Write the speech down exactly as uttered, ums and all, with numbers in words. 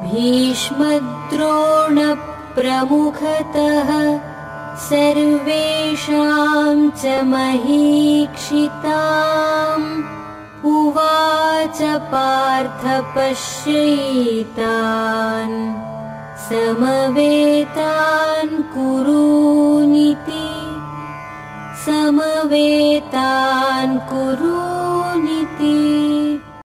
भीष्मद्रोणप्रमुखतः सर्वेषां च महीक्षिताम् उवाच पार्थ पश्यैतान् समवेतान् कुरूनिति समवेतान् कुरु